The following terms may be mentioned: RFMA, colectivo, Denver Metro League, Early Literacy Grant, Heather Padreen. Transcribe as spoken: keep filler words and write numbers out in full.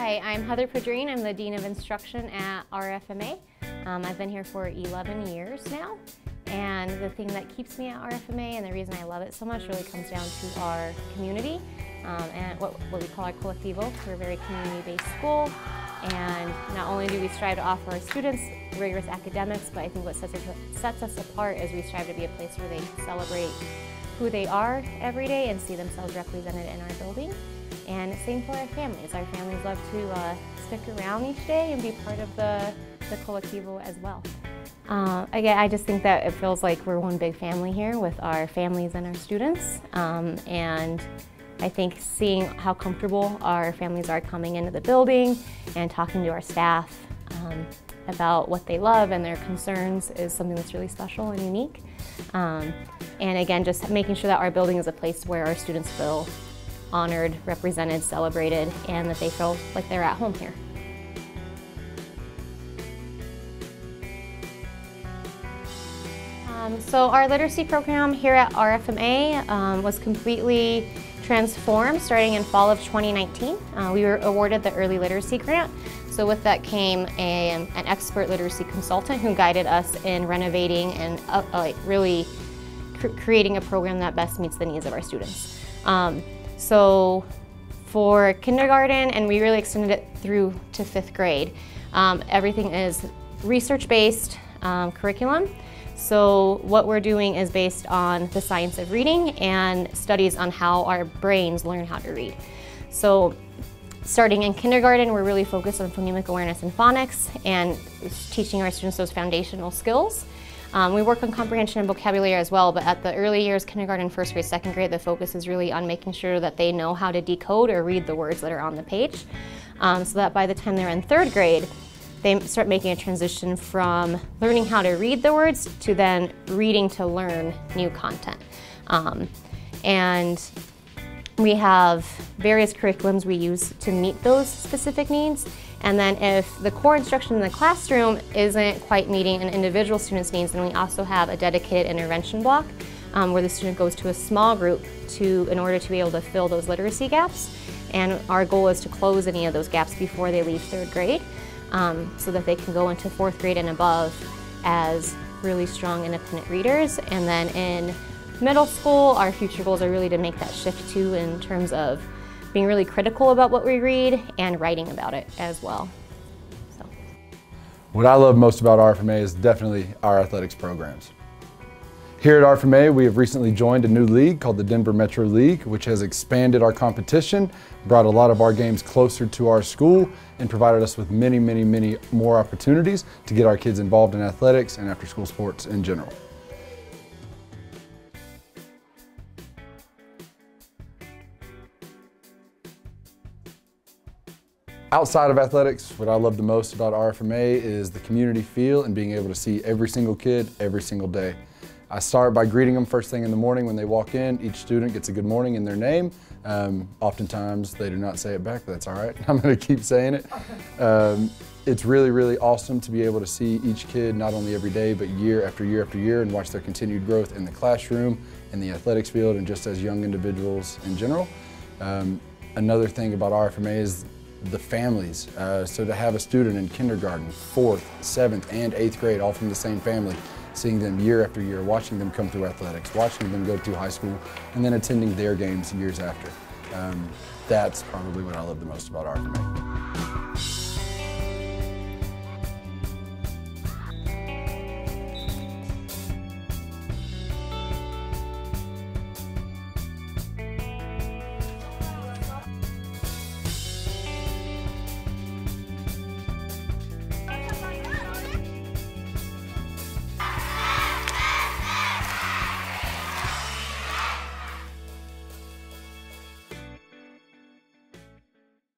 Hi, I'm Heather Padreen. I'm the Dean of Instruction at R F M A. Um, I've been here for eleven years now, and the thing that keeps me at R F M A and the reason I love it so much really comes down to our community um, and what, what we call our colectivo. We're a very community-based school, and not only do we strive to offer our students rigorous academics, but I think what sets us, sets us apart is we strive to be a place where they celebrate who they are every day and see themselves represented in our building. And same for our families. Our families love to uh, stick around each day and be part of the, the colectivo as well. Uh, again, I just think that it feels like we're one big family here with our families and our students. Um, and I think seeing how comfortable our families are coming into the building and talking to our staff um, about what they love and their concerns is something that's really special and unique. Um, and again, just making sure that our building is a place where our students feel honored, represented, celebrated, and that they feel like they're at home here. Um, so our literacy program here at R F M A um, was completely transformed starting in fall of twenty nineteen. Uh, we were awarded the Early Literacy Grant, so with that came a, an expert literacy consultant who guided us in renovating and uh, uh, really cr creating a program that best meets the needs of our students. Um, So for kindergarten, and we really extended it through to fifth grade, um, everything is research-based um, curriculum. So what we're doing is based on the science of reading and studies on how our brains learn how to read. So starting in kindergarten, we're really focused on phonemic awareness and phonics and teaching our students those foundational skills. Um, we work on comprehension and vocabulary as well, but at the early years, kindergarten, first grade, second grade, the focus is really on making sure that they know how to decode or read the words that are on the page, um, so that by the time they're in third grade, they start making a transition from learning how to read the words to then reading to learn new content. Um, and we have various curriculums we use to meet those specific needs. And then if the core instruction in the classroom isn't quite meeting an individual student's needs, then we also have a dedicated intervention block um, where the student goes to a small group to, in order to be able to fill those literacy gaps. And our goal is to close any of those gaps before they leave third grade um, so that they can go into fourth grade and above as really strong independent readers. And then in middle school, our future goals are really to make that shift too in terms of being really critical about what we read and writing about it as well. So. What I love most about R F M A is definitely our athletics programs. Here at R F M A, we have recently joined a new league called the Denver Metro League, which has expanded our competition, brought a lot of our games closer to our school, and provided us with many, many, many more opportunities to get our kids involved in athletics and after-school sports in general. Outside of athletics, what I love the most about R F M A is the community feel and being able to see every single kid every single day. I start by greeting them first thing in the morning when they walk in. Each student gets a good morning in their name. Um, oftentimes they do not say it back, but that's all right. I'm going to keep saying it. Um, it's really, really awesome to be able to see each kid not only every day, but year after year after year and watch their continued growth in the classroom, in the athletics field, and just as young individuals in general. Um, another thing about R F M A is the families. Uh, so to have a student in kindergarten, fourth, seventh, and eighth grade, all from the same family, seeing them year after year, watching them come through athletics, watching them go through high school, and then attending their games years after. Um, that's probably what I love the most about R F M A.